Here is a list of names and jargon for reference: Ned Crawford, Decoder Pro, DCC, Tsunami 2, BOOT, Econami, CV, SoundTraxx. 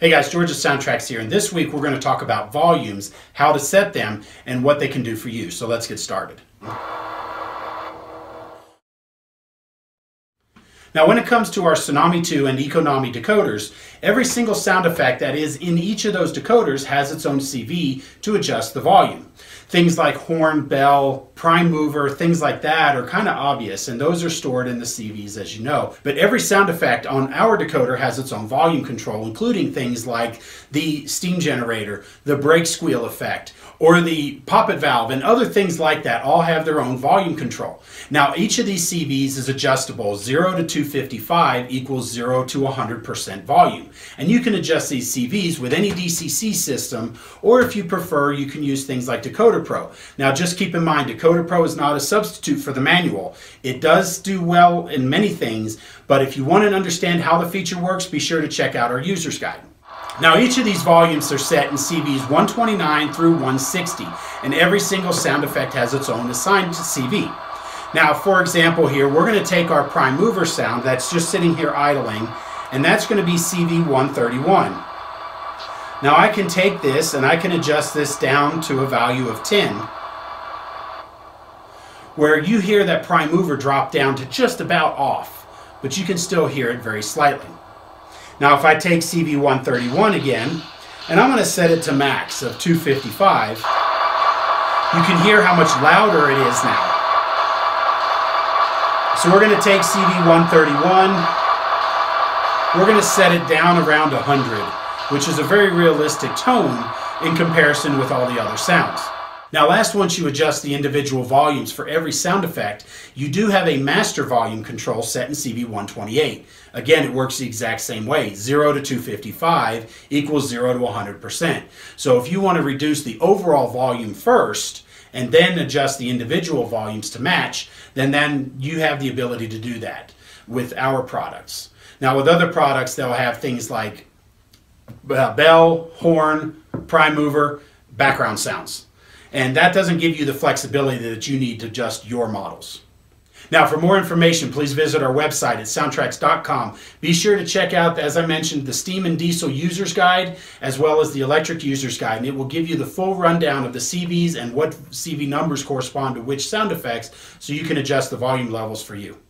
Hey guys, George of SoundTraxx here, and this week we're going to talk about volumes, how to set them, and what they can do for you. So let's get started. Now when it comes to our Tsunami 2 and Econami decoders, every single sound effect that is in each of those decoders has its own CV to adjust the volume. Things like horn, bell, prime mover, things like that are kind of obvious, and those are stored in the CVs, as you know. But every sound effect on our decoder has its own volume control, including things like the steam generator, the brake squeal effect, or the poppet valve, and other things like that all have their own volume control. Now each of these CVs is adjustable. 0 to 255 equals 0 to 100% volume. And you can adjust these CVs with any DCC system, or if you prefer, you can use things like Decoder Pro. Now just keep in mind, Decoder Pro is not a substitute for the manual. It does do well in many things, but if you want to understand how the feature works, be sure to check out our user's guide. Now each of these volumes are set in CVs 129 through 160, and every single sound effect has its own assigned CV. Now for example here, we're going to take our prime mover sound that's just sitting here idling, and that's going to be CV 131. Now I can take this and I can adjust this down to a value of 10, where you hear that prime mover drop down to just about off, but you can still hear it very slightly. Now if I take CV 131 again, and I'm going to set it to max of 255, you can hear how much louder it is now. So we're going to take CV 131, we're going to set it down around 100. Which is a very realistic tone in comparison with all the other sounds. Now last, once you adjust the individual volumes for every sound effect, you do have a master volume control set in CV 128. Again, it works the exact same way. 0 to 255 equals 0 to 100%. So if you want to reduce the overall volume first, and then adjust the individual volumes to match, then you have the ability to do that with our products. Now with other products, they'll have things like bell, horn, prime mover, background sounds. And that doesn't give you the flexibility that you need to adjust your models. Now for more information, please visit our website at soundtraxx.com. Be sure to check out, as I mentioned, the steam and diesel user's guide, as well as the electric user's guide, and it will give you the full rundown of the CVs and what CV numbers correspond to which sound effects, so you can adjust the volume levels for you.